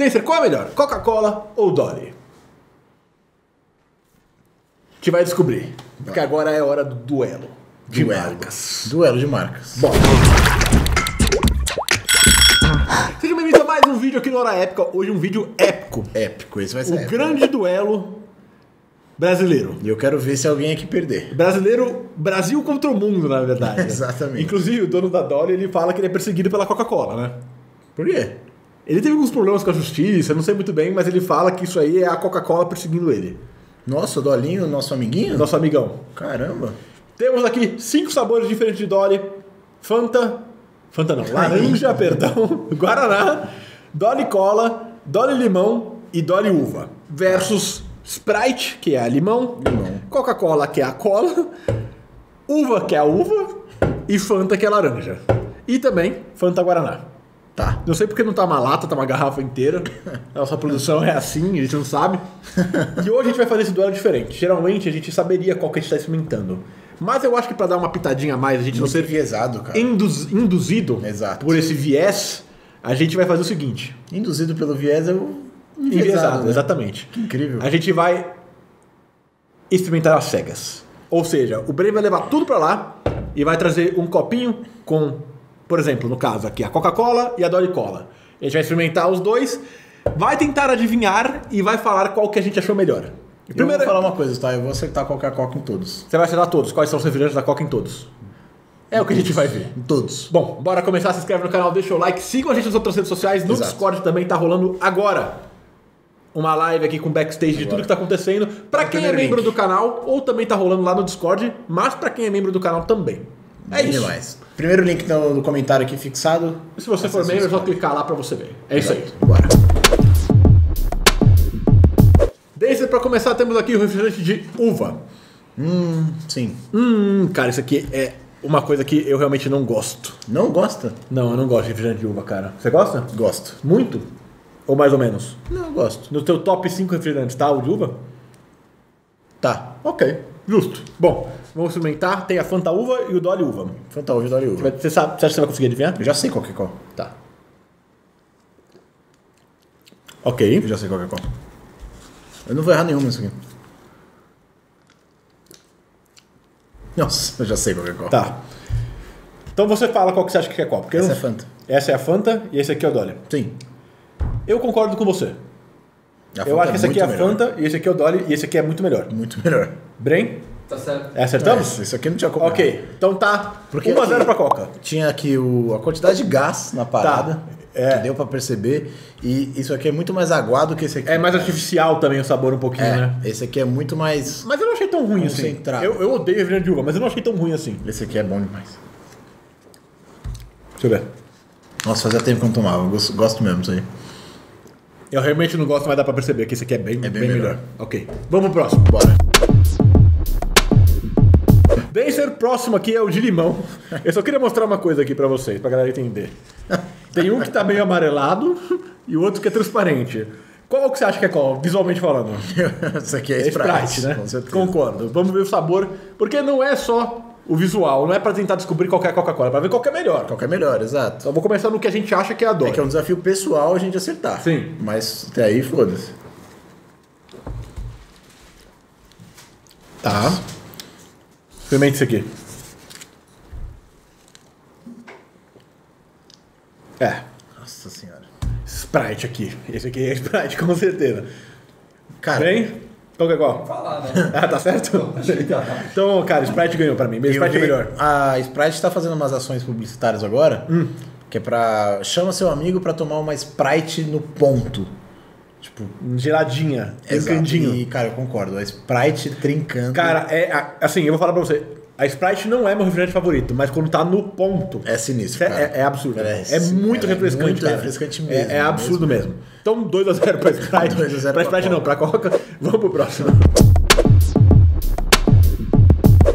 Denser, qual é melhor? Coca-Cola ou Dolly? A gente vai descobrir. Porque agora é hora do duelo de marcas. Duelo de marcas. Bom. Sejam bem-vindos a mais um vídeo aqui no Hora Épica. Hoje um vídeo épico. Épico, esse vai ser épico. O grande duelo brasileiro. E eu quero ver se alguém aqui perder. Brasileiro, Brasil contra o mundo, na verdade. Exatamente. Inclusive, o dono da Dolly, ele fala que ele é perseguido pela Coca-Cola, né? Por quê? Ele teve alguns problemas com a justiça, não sei muito bem, mas ele fala que isso aí é a Coca-Cola perseguindo ele. Nossa, o Dolinho, nosso amiguinho? Nosso amigão. Caramba. Temos aqui 5 sabores diferentes de Dolly. Fanta... Fanta não. Laranja, perdão. Guaraná. Dolly Cola. Dolly Limão. E Dolly Uva. Versus Sprite, que é a limão. Coca-Cola, que é a cola. Uva, que é a uva. E Fanta, que é a laranja. E também Fanta Guaraná. Tá. Não sei porque não tá uma lata, tá uma garrafa inteira. Nossa produção é assim, a gente não sabe. E hoje a gente vai fazer esse duelo diferente. Geralmente a gente saberia qual que a gente tá experimentando. Mas eu acho que pra dar uma pitadinha a mais, a gente não ser viesado, cara. Induzido. Exato. Por esse viés, a gente vai fazer o seguinte. Induzido pelo viés é o enviesado, né? Exatamente. Que incrível. A gente vai experimentar às cegas. Ou seja, o Breno vai levar tudo pra lá e vai trazer um copinho com... Por exemplo, no caso aqui, a Coca-Cola e a Dolly Cola. A gente vai experimentar os dois, vai tentar adivinhar e vai falar qual que a gente achou melhor. Primeiro, eu vou falar uma coisa, tá? Eu vou acertar Coca-Cola em todos. Você vai acertar todos? Quais são os refrigerantes da Coca em todos? É o que a gente vai ver. Em todos. Bom, bora começar. Se inscreve no canal, deixa o like, sigam a gente nas outras redes sociais. No Discord também tá rolando agora uma live aqui com backstage de tudo que tá acontecendo. Pra quem é membro do canal, ou também tá rolando lá no Discord, mas pra quem é membro do canal também. É isso. Demais. Primeiro link no comentário aqui fixado. Se você for membro, é só clicar lá pra você ver. É isso aí. Bora. Desde pra começar, temos aqui o refrigerante de uva. Sim. Cara, isso aqui é uma coisa que eu realmente não gosto. Não gosta? Não, eu não gosto de refrigerante de uva, cara. Você gosta? Gosto. Muito? Ou mais ou menos? Não, eu gosto. No teu top 5 refrigerantes, tá? O de uva? Tá. Ok. Justo. Bom, vamos experimentar. Tem a Fanta Uva e o Dolly Uva. Fanta Uva e Dolly Uva. Você sabe, você acha que você vai conseguir adivinhar? Eu já sei qual que é qual. Tá. Ok. Eu já sei qual que é qual. Eu não vou errar nenhuma nisso aqui. Nossa, eu já sei qual que é qual. Tá. Então você fala qual que você acha que é qual. Porque essa é a Fanta. Essa é a Fanta e esse aqui é o Dolly. Sim. Eu concordo com você. Eu acho que esse aqui é a Fanta, e esse aqui é o Dolly, e esse aqui é muito melhor. Muito melhor. Bren? Tá certo. Acertamos? Isso aqui não tinha como. Ok, então tá. 1 a 0 pra Coca. Tinha aqui a quantidade de gás na parada, que deu pra perceber. E isso aqui é muito mais aguado que esse aqui. É mais artificial também o sabor um pouquinho, né? Esse aqui é muito mais... Mas eu não achei tão ruim assim. Eu odeio refrigerante de uva, mas eu não achei tão ruim assim. Esse aqui é bom demais. Deixa eu ver. Nossa, fazia tempo que eu não tomava. Eu gosto mesmo disso aí. Eu realmente não gosto, mas dá pra perceber que esse aqui é bem melhor. Ok. Vamos pro próximo, bora. Denser, próximo aqui é o de limão. Eu só queria mostrar uma coisa aqui pra vocês, pra galera entender. Tem um que tá meio amarelado e o outro que é transparente. Qual que você acha que é qual, visualmente falando? Isso aqui é Sprite, né? Com certeza. Concordo. Vamos ver o sabor, porque não é só o visual, não é pra tentar descobrir qual que é a Coca-Cola, é pra ver qual que é melhor. Qual que é melhor, exato. Então vou começar no que a gente acha que é a Dolly. É que é um desafio pessoal a gente acertar. Sim. Mas até aí, foda-se. Tá. Experimente isso aqui. É. Nossa senhora. Sprite aqui. Esse aqui é Sprite, com certeza. Cara. Vem. Qual que é qual? Falar, né? Ah, tá certo? Então, cara, Sprite ganhou pra mim. Sprite é melhor. A Sprite tá fazendo umas ações publicitárias agora, que é pra... Chama seu amigo pra tomar uma Sprite no ponto. Tipo... Geladinha. Trincandinho. E, cara, eu concordo. A Sprite trincando. Cara, assim, eu vou falar pra você. A Sprite não é meu refrigerante favorito, mas quando tá no ponto... É sinistro, cara. É absurdo. É muito refrescante, muito refrescante mesmo. É absurdo mesmo. Então, 2 a 0 pra Sprite. 2 a 0 pra Sprite não, pra Coca. Vamos pro próximo.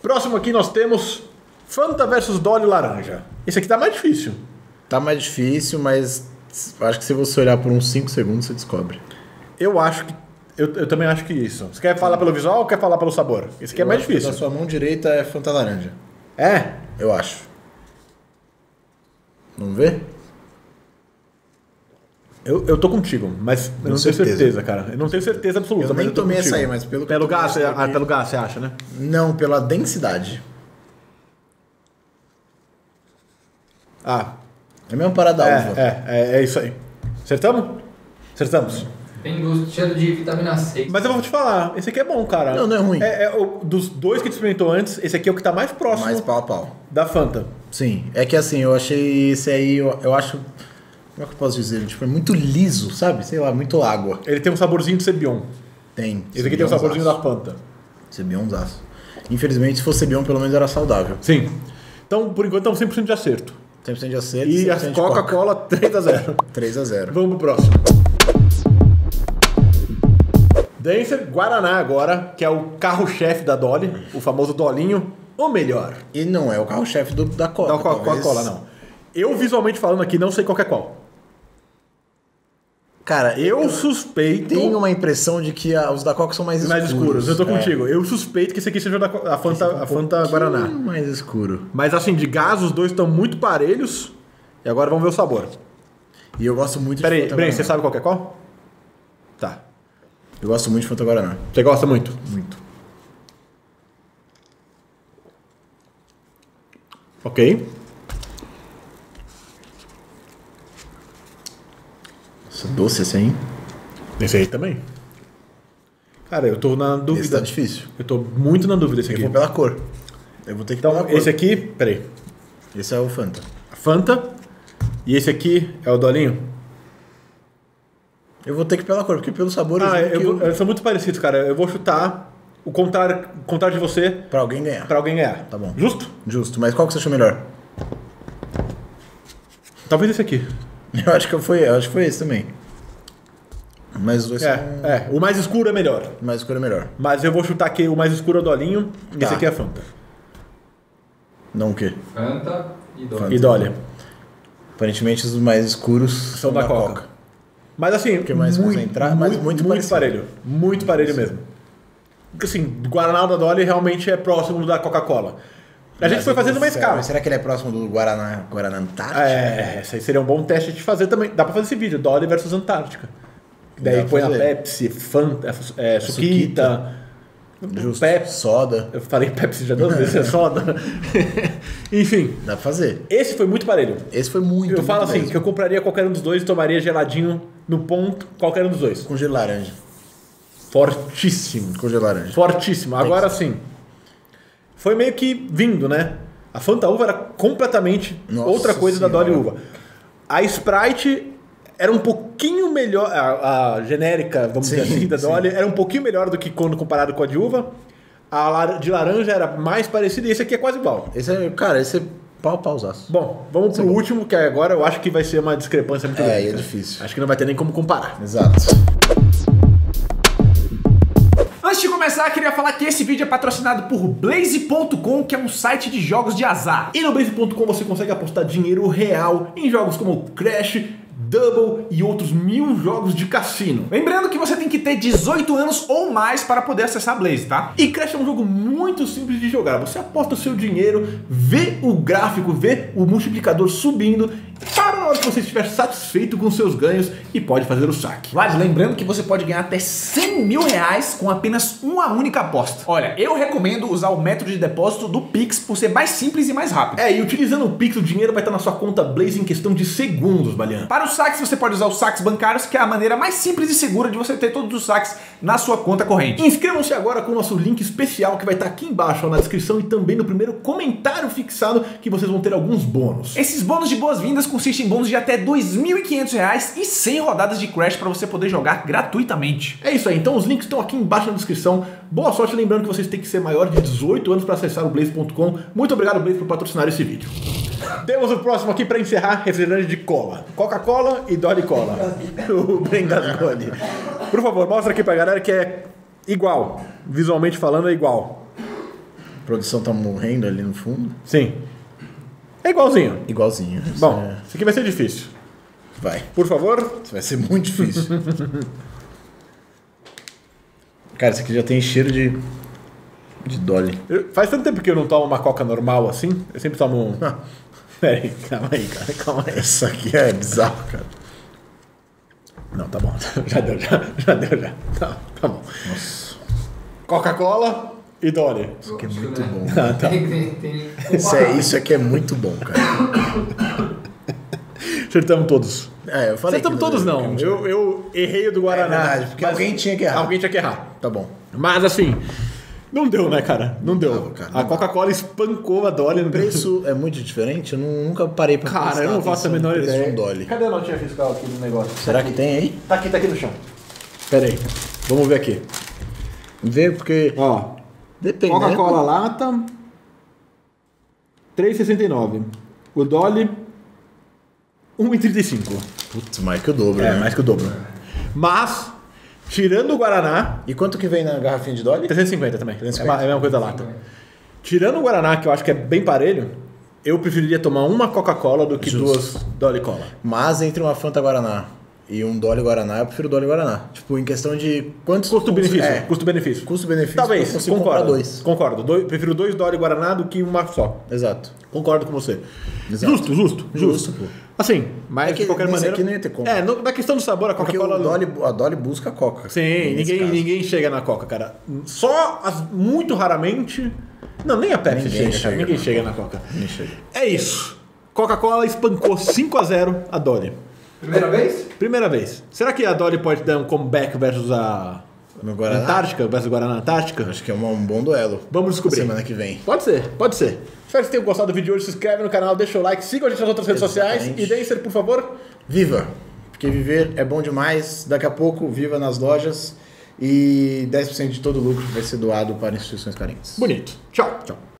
Próximo aqui nós temos Fanta versus Dolly Laranja. Esse aqui tá mais difícil. Tá mais difícil, mas acho que se você olhar por uns 5 segundos, você descobre. Eu acho que... Eu também acho que isso. Você quer falar pelo visual ou quer falar pelo sabor? Esse aqui é mais difícil. Na sua mão direita é Fanta Laranja. É? Eu acho. Vamos ver? Eu tô contigo, mas eu não tenho certeza, cara. Eu não tenho certeza absoluta. Eu nem tomei essa aí, mas pelo gás, pelo gás, você acha, né? Não, pela densidade. Ah. É mesmo parada uva. É isso aí. Acertamos? Acertamos. Tem gosto, cheiro de vitamina C. Mas eu vou te falar, esse aqui é bom, cara. Não, não é ruim. Dos dois que a gente experimentou antes, esse aqui é o que tá mais próximo. Mais pau a pau. Da Fanta. Sim, é que assim, eu achei esse aí, eu acho... Como é que eu posso dizer? Tipo, é muito liso, sabe? Sei lá, muito água. Ele tem um saborzinho de Cebion. Tem. Esse aqui tem um saborzinho da Fanta. Cebionzaço. Infelizmente, se fosse Cebion, pelo menos era saudável. Sim. Então, por enquanto, estamos 100% de acerto. 100% de acerto. E a Coca-Cola, 3-0. 3-0. Vamos pro próximo. Denser, Guaraná agora, que é o carro-chefe da Dolly, o famoso Dolinho, ou melhor... E não é o carro-chefe da Coca. Da Coca-Cola, não. Eu, visualmente falando aqui, não sei qual é qual. Cara, eu suspeito... Tenho uma impressão de que os da Coca são mais escuros. Mais escuros, eu tô contigo. Eu suspeito que esse aqui seja a Fanta Guaraná. Mais escuro. Mas assim, de gás, os dois estão muito parelhos. E agora vamos ver o sabor. E eu gosto muito de Fanta Guaraná. Peraí, você sabe qual é qual? Tá. Eu gosto muito de Fanta Guaraná. Você gosta muito? Muito. Ok. Nossa, doce esse aí, hein? Esse aí também. Cara, eu tô na dúvida. Esse tá difícil. Eu tô muito na dúvida esse aqui. Eu vou pela cor. Eu vou ter que dar uma cor. Esse aqui, peraí. Esse é o Fanta. Fanta. E esse aqui é o Dolinho? Eu vou ter que ir pela cor, porque pelo sabor... eles são muito parecidos, cara. Eu vou chutar o contrário de você... Pra alguém ganhar. Pra alguém ganhar. Tá bom. Justo? Justo. Mas qual que você achou melhor? Talvez esse aqui. Eu acho que foi esse também. Mas os dois são... O mais escuro é melhor. O mais escuro é melhor. Mas eu vou chutar aqui o mais escuro é o Dolinho, e esse aqui é a Fanta. Não o quê? Fanta e Dolly. E Dolly. Aparentemente os mais escuros são da Coca. Mas assim, porque mais muito parelho. Muito parelho mesmo. Assim, o Guaraná da Dolly realmente é próximo do da Coca-Cola. A gente foi fazendo uma escala. Será que ele é próximo do Guaraná Antártica? Isso aí seria um bom teste de fazer também. Dá pra fazer esse vídeo, Dolly versus Antártica. Daí põe a Pepsi, Fanta, Suquita, Pepsi, soda. Eu falei Pepsi já duas vezes, é soda. Enfim. Dá pra fazer. Esse foi muito parelho. Esse foi muito. Eu falo assim, que eu compraria qualquer um dos dois e tomaria geladinho... No ponto, qualquer um dos dois. Com gelo laranja. Fortíssimo. Com gelo laranja. Fortíssimo. Agora sim. Foi meio que vindo, né? A Fanta Uva era completamente outra coisa da Dolly Uva. A Sprite era um pouquinho melhor. A genérica, vamos dizer assim, da Dolly era um pouquinho melhor do que quando comparado com a de uva. A de laranja era mais parecida e esse aqui é quase igual. Esse é, cara, esse é... Pausaço. Bom, vamos pro último, que agora eu acho que vai ser uma discrepância muito grande. É difícil. Acho que não vai ter nem como comparar. Exato. Antes de começar, queria falar que esse vídeo é patrocinado por Blaze.com, que é um site de jogos de azar. E no Blaze.com você consegue apostar dinheiro real em jogos como Crash, Double e outros 1000 jogos de cassino. Lembrando que você tem que ter 18 anos ou mais para poder acessar Blaze, tá? E Crash é um jogo muito simples de jogar. Você aposta o seu dinheiro, vê o gráfico, vê o multiplicador subindo, para na hora que você estiver satisfeito com seus ganhos e pode fazer o saque. Mas lembrando que você pode ganhar até 100 mil reais com apenas uma única aposta. Olha, eu recomendo usar o método de depósito do Pix por ser mais simples e mais rápido. E utilizando o Pix, o dinheiro vai estar na sua conta Blaze em questão de segundos, Balian. Para os saques, você pode usar os saques bancários, que é a maneira mais simples e segura de você ter todos os saques na sua conta corrente. Inscrevam-se agora com o nosso link especial que vai estar aqui embaixo, na descrição e também no primeiro comentário fixado, que vocês vão ter alguns bônus. Esses bônus de boas-vindas consiste em bônus de até R$ 2.500 e 100 rodadas de Crash para você poder jogar gratuitamente. É isso aí, então os links estão aqui embaixo na descrição. Boa sorte, lembrando que vocês têm que ser maior de 18 anos para acessar o Blaze.com. Muito obrigado, Blaze, por patrocinar esse vício. Temos o próximo aqui para encerrar, refrigerante de cola. Coca-Cola e Dolly Cola. O Brengascone. Por favor, mostra aqui para a galera que é igual. Visualmente falando, é igual. A produção tá morrendo ali no fundo. Sim. É igualzinho. Igualzinho. Bom, isso aqui vai ser difícil. Vai. Por favor. Isso vai ser muito difícil. Cara, isso aqui já tem cheiro de Dolly. Faz tanto tempo que eu não tomo uma Coca normal assim. Eu sempre tomo um... Pera aí, calma aí, cara. Calma aí. Isso aqui é bizarro, cara. Não, tá bom. Já deu. Tá bom. Nossa. Coca-Cola e Dolly. Isso aqui é muito bom. Ah, tá. Isso aqui é muito bom, cara. Acertamos todos. É, eu falei. Acertamos todos, não. Eu errei o do Guaraná. É verdade, porque alguém tinha que errar. Tá bom. Mas assim, não deu, né, cara? Não deu. Não, cara, a Coca-Cola espancou a Dolly. O preço é muito diferente? Eu nunca parei pra pensar. Cara, eu não faço a menor ideia. Cadê a notinha fiscal aqui do negócio? Será que tem aí? Tá aqui no chão. Pera aí. Vamos ver aqui. Vê porque... Ó. Dependendo... Coca-Cola lata... R$3,69. O Dolly... R$1,35. Putz, mais que o dobro, né? Mais que o dobro. Mas... Tirando o Guaraná... E quanto que vem na garrafinha de Dolly? 350 também. 350. É a mesma coisa da lata. Tirando o Guaraná, que eu acho que é bem parelho, eu preferiria tomar uma Coca-Cola do que duas Dolly Cola. Mas entre uma Fanta Guaraná e um Dolly Guaraná, eu prefiro Dolly Guaraná. Tipo, em questão de... quantos? Custo-benefício. É. Custo-benefício. Custo-benefício. Talvez. Concordo. Concordo. Prefiro dois Dolly Guaraná do que uma só. Exato. Concordo com você. Exato. Justo, pô. Assim, mas é que, de qualquer maneira... aqui não ia ter como. É, na questão do sabor, a Coca-Cola... A Dolly busca a Coca. Sim, ninguém chega na Coca, cara. Só, muito raramente... Não, nem a Pepsi chega, ninguém chega na Coca. É isso. Coca-Cola espancou 5-0 a Dolly. Primeira vez. Será que a Dolly pode dar um comeback versus a... Antártica? Versus o Guaraná Antártica? Acho que é um bom duelo. Vamos descobrir. Semana que vem. Pode ser. Espero que vocês tenham gostado do vídeo de hoje. Se inscreve no canal, deixa o like, sigam a gente nas outras redes sociais. E Denser, por favor, viva. Porque viver é bom demais. Daqui a pouco, viva nas lojas. E 10% de todo o lucro vai ser doado para instituições carentes. Bonito. Tchau.